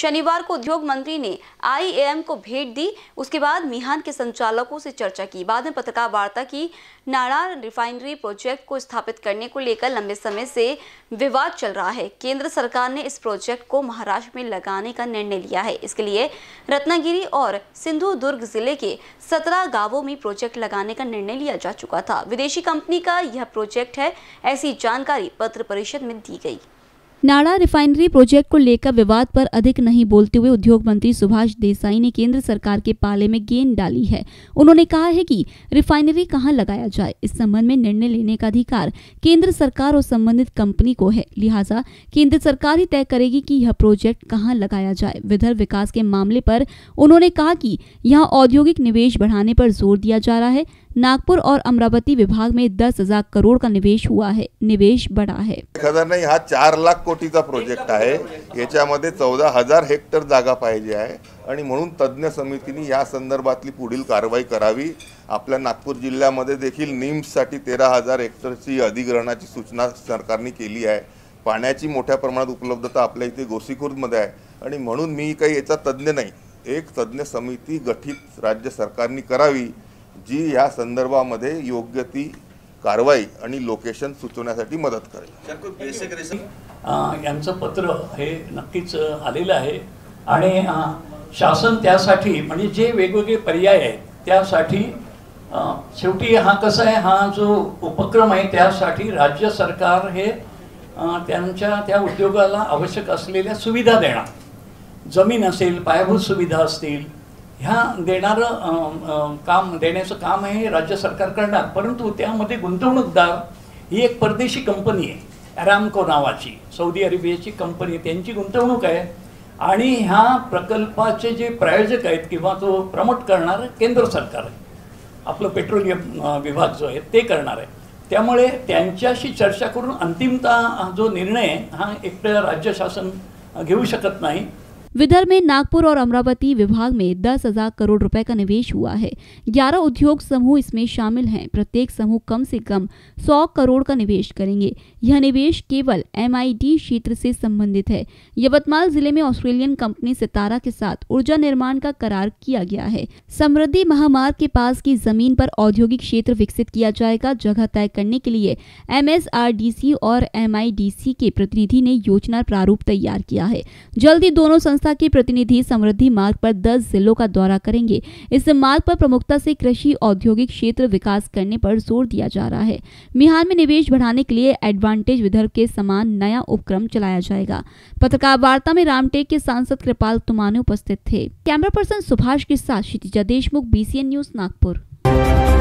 शनिवार को उद्योग मंत्री ने IAM को भेंट दी। उसके बाद मिहान के संचालकों से चर्चा की। बाद में पत्रकार वार्ता की। नाणार रिफाइनरी प्रोजेक्ट को स्थापित करने को लेकर लंबे समय से विवाद चल रहा है। केंद्र सरकार ने इस प्रोजेक्ट को महाराष्ट्र में लगाने का निर्णय लिया है। इसके लिए रत्नागिरी और सिंधुदुर्ग जिले के 17 गांवों में प्रोजेक्ट लगाने का निर्णय लिया जा चुका था। विदेशी कंपनी का यह प्रोजेक्ट है, ऐसी जानकारी पत्र परिषद में दी गई। नाणार रिफाइनरी प्रोजेक्ट को लेकर विवाद पर अधिक नहीं बोलते हुए उद्योग मंत्री सुभाष देसाई ने केंद्र सरकार के पाले में गेंद डाली है। उन्होंने कहा है कि रिफाइनरी कहां लगाया जाए, इस संबंध में निर्णय लेने का अधिकार केंद्र सरकार और संबंधित कंपनी को है। लिहाजा केंद्र सरकार ही तय करेगी कि यह प्रोजेक्ट कहां लगाया जाए। विदर्भ विकास के मामले पर उन्होंने कहा कि यहाँ औद्योगिक निवेश बढ़ाने पर जोर दिया जा रहा है। नागपुर और अमरावती विभाग में 10,000 करोड़ का निवेश हुआ है। निवेश बड़ा है। 1,000 नाही, हा 4 लाख कोटी का प्रोजेक्ट आहे। याच्यामध्ये 14,000 हेक्टर जागा पाहिजे आहे आणि म्हणून तज्ञ समितीने या संदर्भातली पुढील कारवाई करावी। आपल्या नागपूर जिल्ह्यामध्ये देखील नीम्ससाठी 13,000 हेक्टरची अधिग्रहणाची सूचना सरकारने केली आहे। पाण्याची मोठ्या प्रमाणात उपलब्धता आपल्या इथे गोसीखुर्दमध्ये आहे आणि म्हणून मी काही याचा तज्ञ नाही। एक तज्ञ समिती गठित राज्य सरकारने करावी जी या संदर्भामध्ये योग्य ती कारवाई आणि लोकेशन सुचवण्यासाठी मदत करेल। यांचं पत्र हे नक्कीच आलेलं आहे आणि शासन त्यासाठी म्हणजे जे वेगवेगळे पर्याय आहेत त्यासाठी शेवटी हा कसा आहे, हा जो उपक्रम आहे त्यासाठी राज्य सरकार हे त्यांच्या त्या उद्योगाला आवश्यक असलेल्या सुविधा देणार, जमीन असेल, पायाभूत सुविधा असतील, ह्या देणारं काम देण्याचं काम हे राज्य सरकार करणार। परंतु त्यामध्ये गुंतवणूकदार ही एक परदेशी कंपनी आहे, आरामको नावाची सौदी अरेबियाची कंपनी, त्यांची गुंतवणूक आहे आणि ह्या प्रकल्पाचे जे प्रायोजक आहेत किंवा तो प्रमोट करणार केंद्र सरकार आहे, आपलं पेट्रोलियम विभाग जो आहे ते करणार आहे। त्यामुळे त्यांच्याशी चर्चा करून अंतिमतः जो निर्णय हा एकटं राज्य शासन घेऊ शकत नाही। विदर्भ में नागपुर और अमरावती विभाग में 10,000 करोड़ रुपए का निवेश हुआ है। 11 उद्योग समूह इसमें शामिल हैं। प्रत्येक समूह कम से कम 100 करोड़ का निवेश करेंगे। यह निवेश केवल MID क्षेत्र से संबंधित है। यवतमाल जिले में ऑस्ट्रेलियन कंपनी सितारा के साथ ऊर्जा निर्माण का करार किया गया है। समृद्धि महामार्ग के पास की जमीन पर औद्योगिक क्षेत्र विकसित किया जाएगा। जगह तय करने के लिए MSRDC और MIDC के प्रतिनिधि ने योजना प्रारूप तैयार किया है। जल्द ही दोनों संस्था के प्रतिनिधि समृद्धि मार्ग पर 10 जिलों का दौरा करेंगे। इस मार्ग पर प्रमुखता से कृषि औद्योगिक क्षेत्र विकास करने पर जोर दिया जा रहा है। मिहान में निवेश बढ़ाने के लिए एडवांटेज विदर्भ के समान नया उपक्रम चलाया जाएगा। पत्रकार वार्ता में रामटेक के सांसद कृपाल तुमाने उपस्थित थे। कैमरा पर्सन सुभाष के साथ क्षितिज देशमुख, BCN न्यूज, नागपुर।